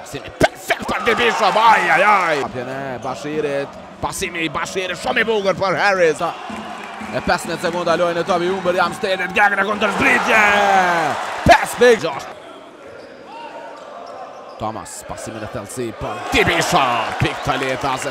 Bassimi, perfekta debisa, ajajaj. Bashirit, Bashiri, shumë I bugur për Harris. E 15 sekunda lojnë e Tobi Umber, jam stedit, gagën e kontër zbritje. 5-6. Thomas, pasimin e thelësi për Tibisha, pik të letas e